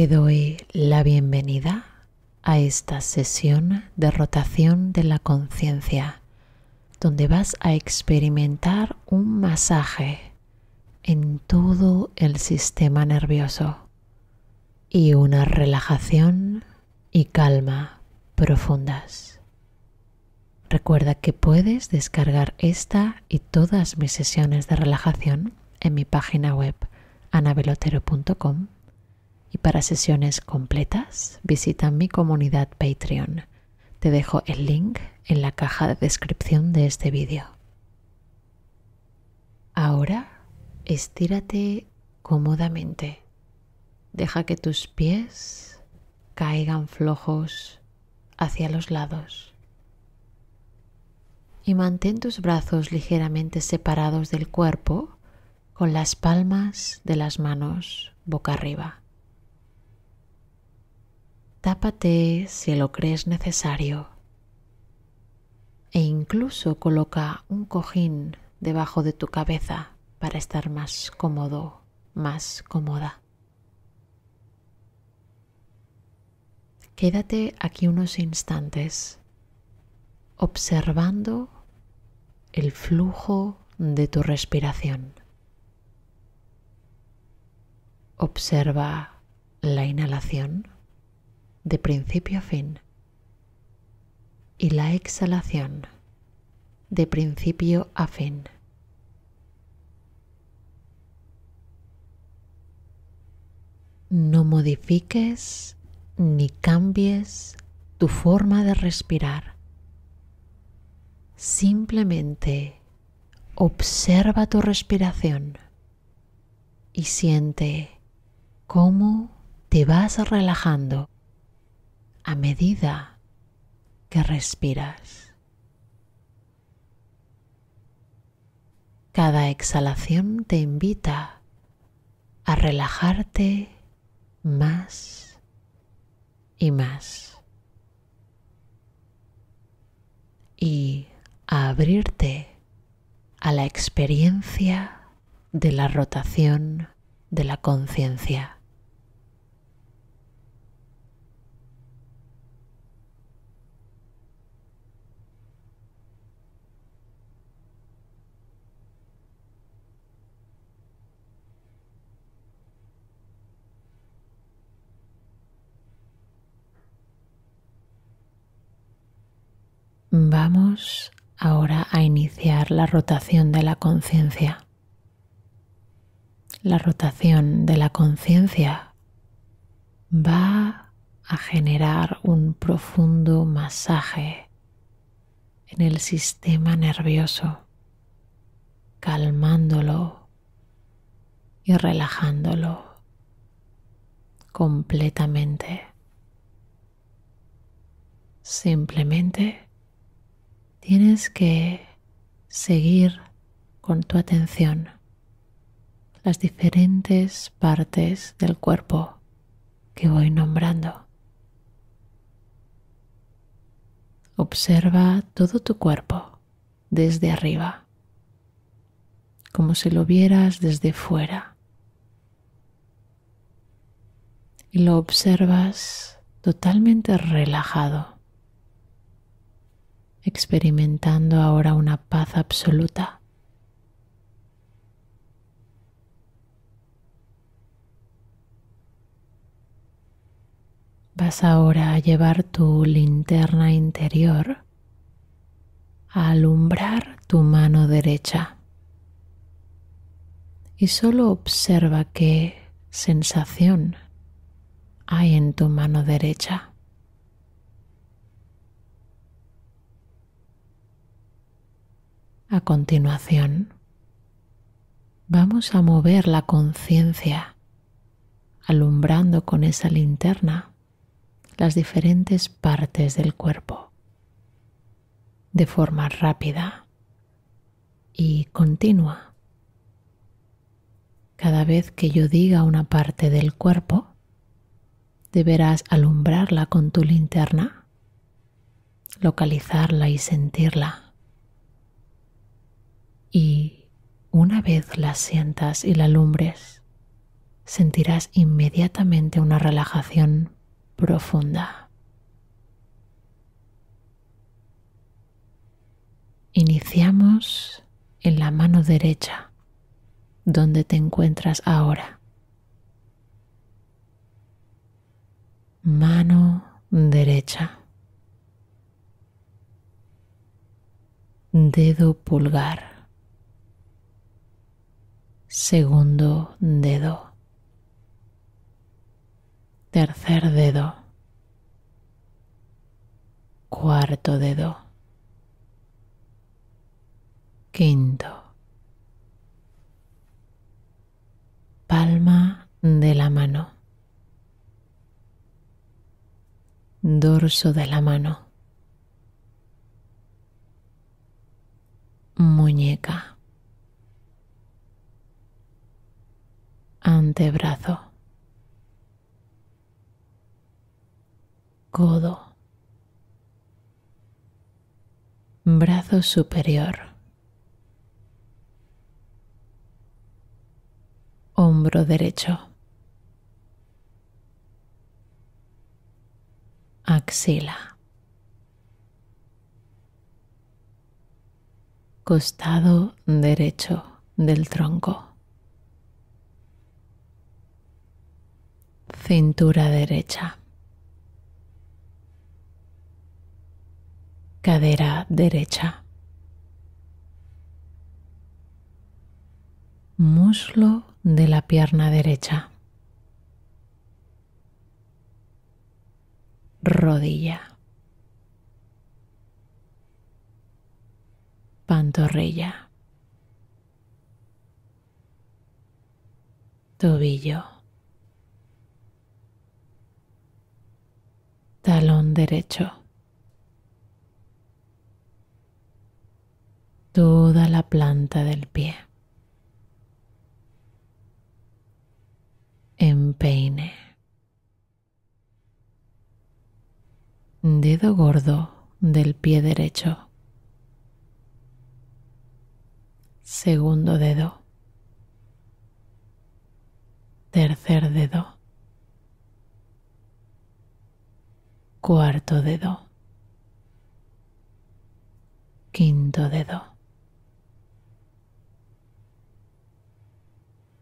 Te doy la bienvenida a esta sesión de rotación de la conciencia, donde vas a experimentar un masaje en todo el sistema nervioso y una relajación y calma profundas. Recuerda que puedes descargar esta y todas mis sesiones de relajación en mi página web anabelotero.com y para sesiones completas visita mi comunidad Patreon. Te dejo el link en la caja de descripción de este vídeo. Ahora estírate cómodamente. Deja que tus pies caigan flojos hacia los lados. Y mantén tus brazos ligeramente separados del cuerpo con las palmas de las manos boca arriba. Tápate si lo crees necesario e incluso coloca un cojín debajo de tu cabeza para estar más cómodo, más cómoda. Quédate aquí unos instantes observando el flujo de tu respiración. Observa la inhalación de principio a fin y la exhalación de principio a fin. No modifiques ni cambies tu forma de respirar. Simplemente observa tu respiración y siente cómo te vas relajando a medida que respiras. Cada exhalación te invita a relajarte más y más y a abrirte a la experiencia de la rotación de la conciencia. Vamos ahora a iniciar la rotación de la conciencia. La rotación de la conciencia va a generar un profundo masaje en el sistema nervioso, calmándolo y relajándolo completamente. Simplemente tienes que seguir con tu atención las diferentes partes del cuerpo que voy nombrando. Observa todo tu cuerpo desde arriba, como si lo vieras desde fuera. Y lo observas totalmente relajado, experimentando ahora una paz absoluta. Vas ahora a llevar tu linterna interior a alumbrar tu mano derecha y solo observa qué sensación hay en tu mano derecha. A continuación, vamos a mover la conciencia, alumbrando con esa linterna las diferentes partes del cuerpo, de forma rápida y continua. Cada vez que yo diga una parte del cuerpo, deberás alumbrarla con tu linterna, localizarla y sentirla. Y una vez la sientas y la alumbres, sentirás inmediatamente una relajación profunda. Iniciamos en la mano derecha, donde te encuentras ahora. Mano derecha. Dedo pulgar. Segundo dedo. Tercer dedo. Cuarto dedo. Quinto. Palma de la mano. Dorso de la mano. Muñeca. Antebrazo. Codo. Brazo superior. Hombro derecho. Axila. Costado derecho del tronco. Cintura derecha. Cadera derecha. Muslo de la pierna derecha. Rodilla. Pantorrilla. Tobillo. Talón derecho. Toda la planta del pie. Empeine. Dedo gordo del pie derecho. Segundo dedo. Tercer dedo. Cuarto dedo. Quinto dedo.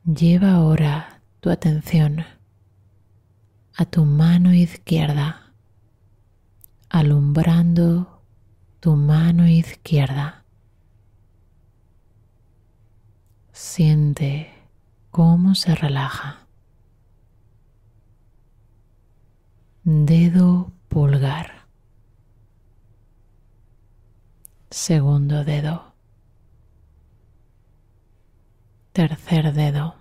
Lleva ahora tu atención a tu mano izquierda, alumbrando tu mano izquierda. Siente cómo se relaja. Dedo pulgar. Segundo dedo. Tercer dedo.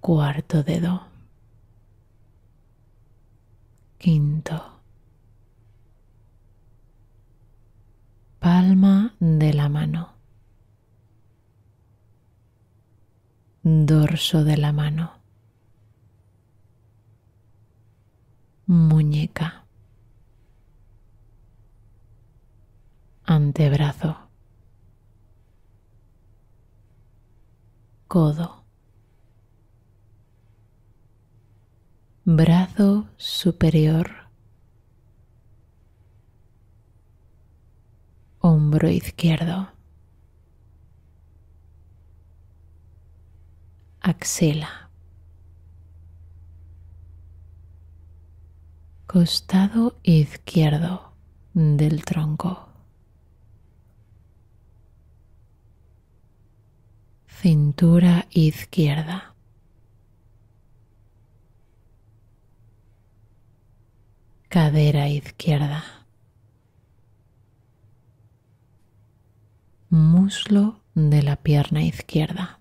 Cuarto dedo. Quinto. Palma de la mano. Dorso de la mano. Muñeca. Antebrazo. Codo. Brazo superior. Hombro izquierdo. Axila. Costado izquierdo del tronco. Cintura izquierda. Cadera izquierda. Muslo de la pierna izquierda.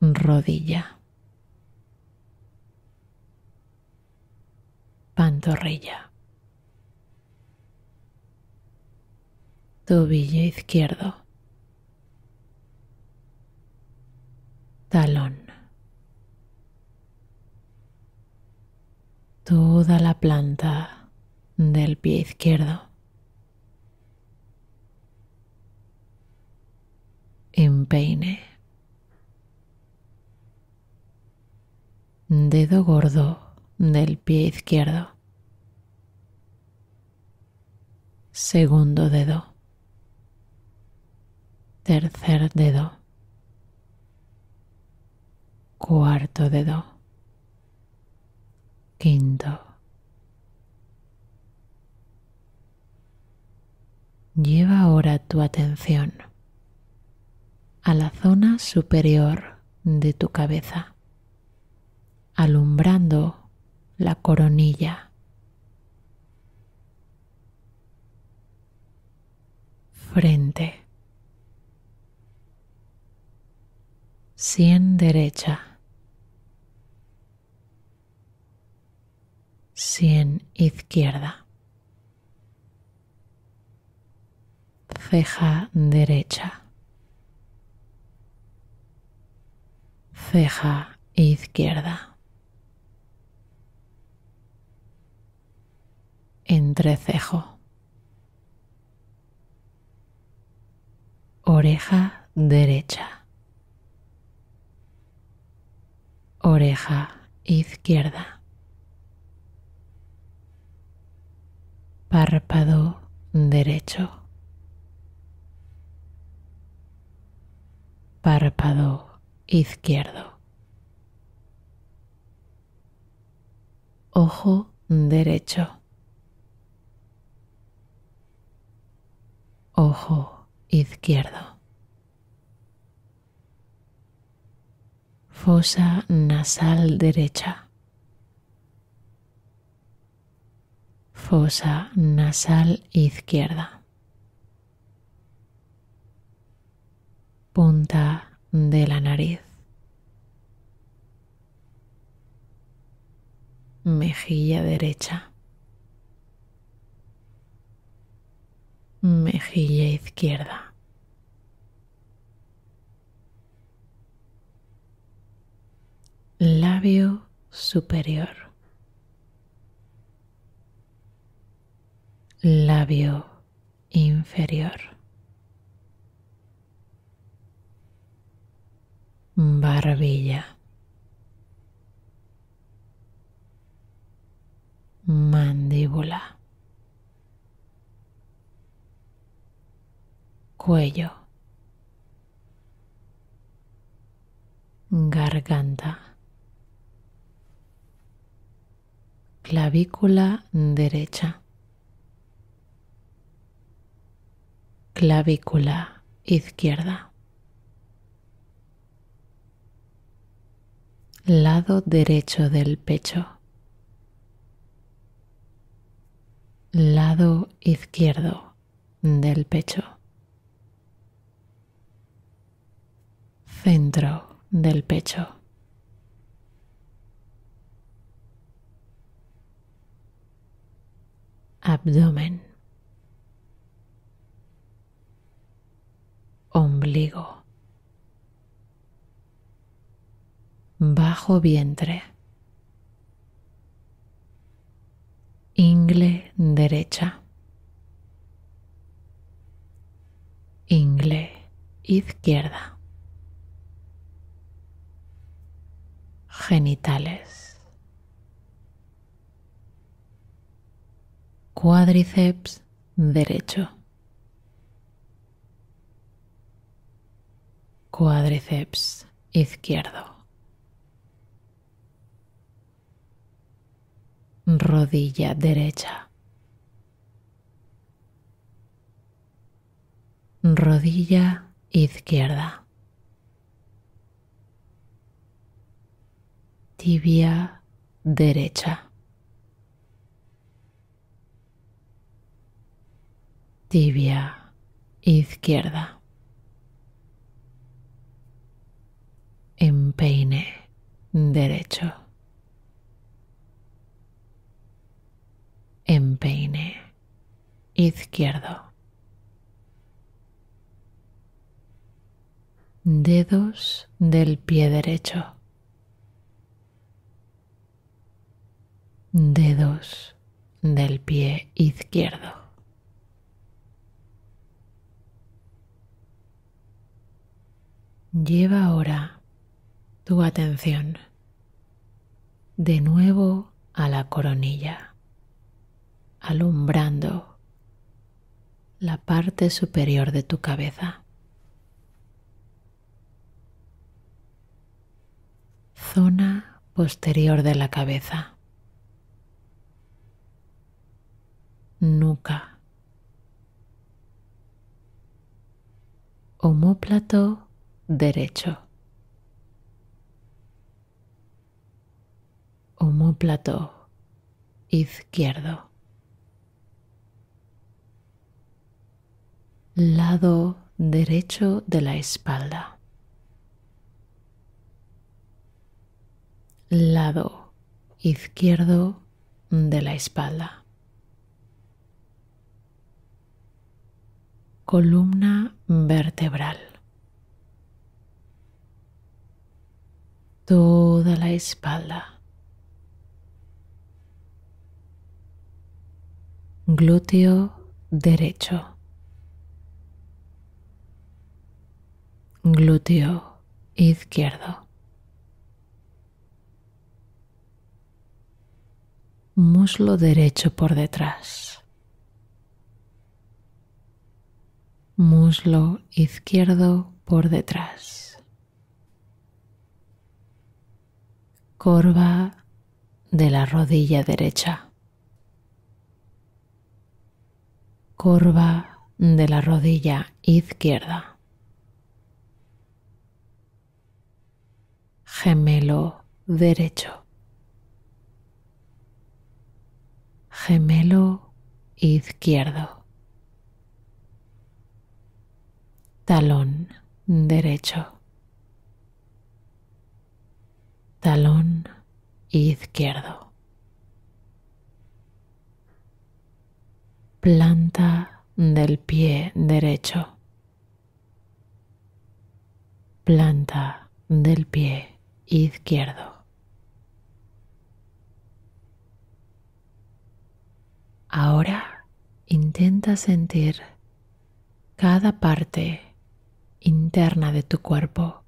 Rodilla. Pantorrilla. Tobillo izquierdo. Talón. Toda la planta del pie izquierdo. empeine. Dedo gordo del pie izquierdo. Segundo dedo. Tercer dedo. Cuarto dedo. Quinto. Lleva ahora tu atención a la zona superior de tu cabeza, alumbrando la coronilla. Frente. Sien derecha. Sien izquierda. Ceja derecha. Ceja izquierda. Entrecejo. Oreja derecha. Oreja izquierda. Párpado derecho. Párpado izquierdo. Ojo derecho. Ojo izquierdo. Fosa nasal derecha. Fosa nasal izquierda. Punta de la nariz. Mejilla derecha. Mejilla izquierda. Labio superior. Labio inferior. Barbilla. Mandíbula. Cuello. Garganta. Clavícula derecha. Clavícula izquierda. Lado derecho del pecho. Lado izquierdo del pecho. Centro del pecho. Abdomen. Ombligo. Bajo vientre. Ingle derecha. Ingle izquierda. Genitales. Cuádriceps derecho. Cuádriceps izquierdo. Rodilla derecha. Rodilla izquierda. Tibia derecha. Tibia izquierda. Empeine derecho. Empeine izquierdo. Dedos del pie derecho. Dedos del pie izquierdo. Lleva ahora tu atención de nuevo a la coronilla, alumbrando la parte superior de tu cabeza, zona posterior de la cabeza, nuca, omóplato derecho, omóplato izquierdo, lado derecho de la espalda, lado izquierdo de la espalda, columna vertebral, toda la espalda, glúteo derecho, glúteo izquierdo, muslo derecho por detrás, muslo izquierdo por detrás, corva de la rodilla derecha, corva de la rodilla izquierda, gemelo derecho, gemelo izquierdo, talón derecho, talón izquierdo, planta del pie derecho, planta del pie izquierdo, ahora intenta sentir cada parte interna de tu cuerpo,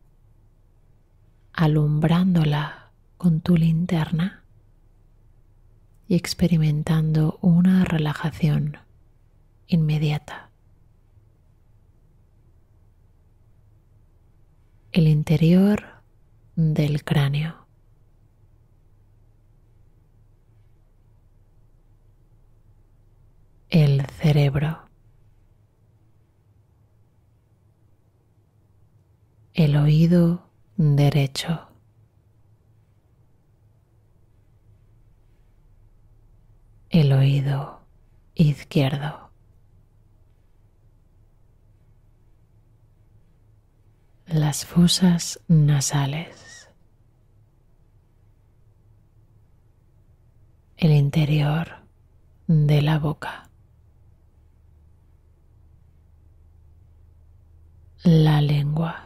alumbrándola con tu linterna y experimentando una relajación inmediata. El interior del cráneo, el cerebro, el oído derecho, el oído izquierdo, las fosas nasales, el interior de la boca, la lengua,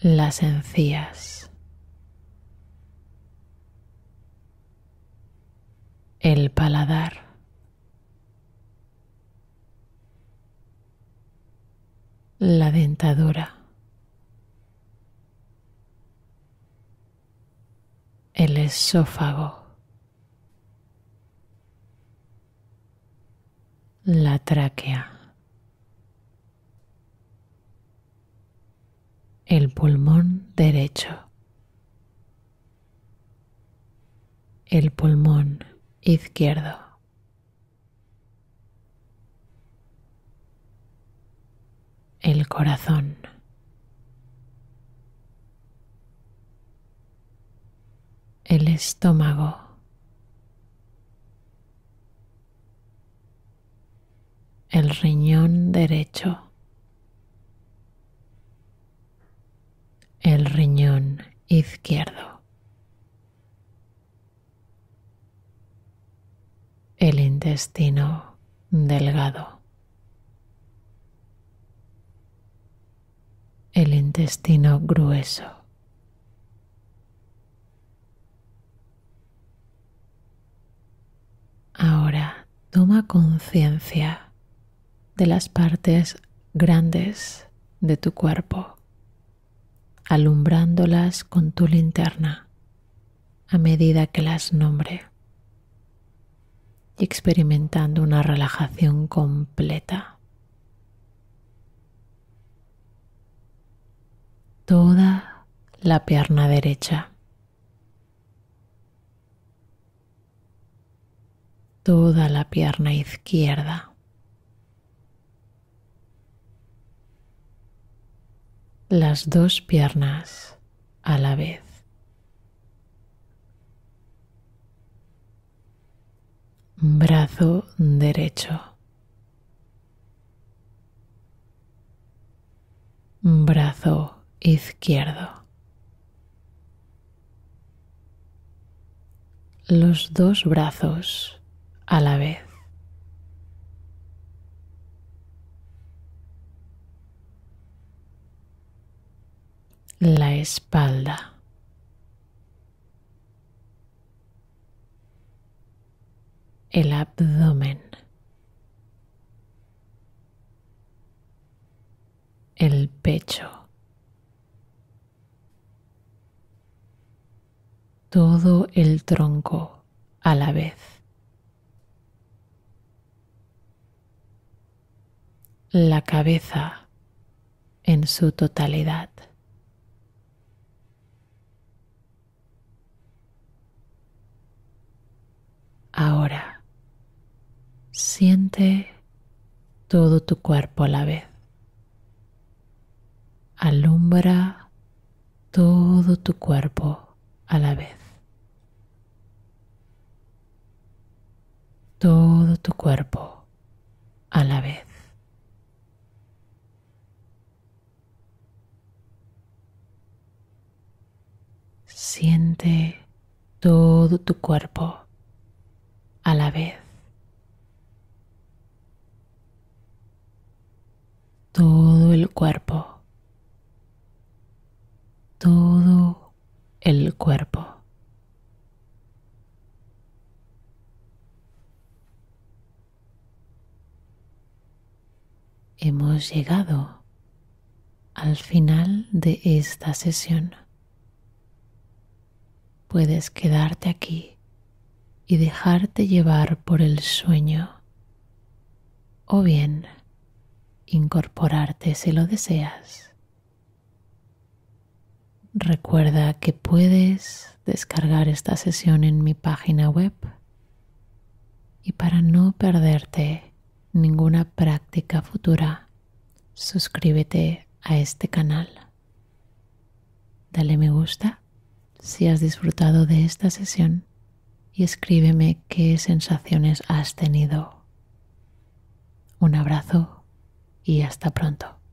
las encías, el paladar, la dentadura, el esófago, la tráquea, el pulmón derecho, el pulmón izquierdo, el corazón, el estómago, el riñón derecho, el riñón izquierdo, el intestino delgado, el intestino grueso, ahora toma conciencia de las partes grandes de tu cuerpo, alumbrándolas con tu linterna a medida que las nombre y experimentando una relajación completa. Toda la pierna derecha, toda la pierna izquierda, las dos piernas a la vez, brazo derecho, brazo izquierdo, los dos brazos a la vez, la espalda, el abdomen, el pecho, todo el tronco a la vez, la cabeza en su totalidad, ahora siente todo tu cuerpo a la vez, alumbra todo tu cuerpo a la vez, todo tu cuerpo a la vez. Siente todo tu cuerpo a la vez, todo el cuerpo, todo el cuerpo. Hemos llegado al final de esta sesión. Puedes quedarte aquí y dejarte llevar por el sueño, o bien incorporarte si lo deseas. Recuerda que puedes descargar esta sesión en mi página web, y para no perderte ninguna práctica futura, suscríbete a este canal. Dale me gusta si has disfrutado de esta sesión y escríbeme qué sensaciones has tenido. Un abrazo y hasta pronto.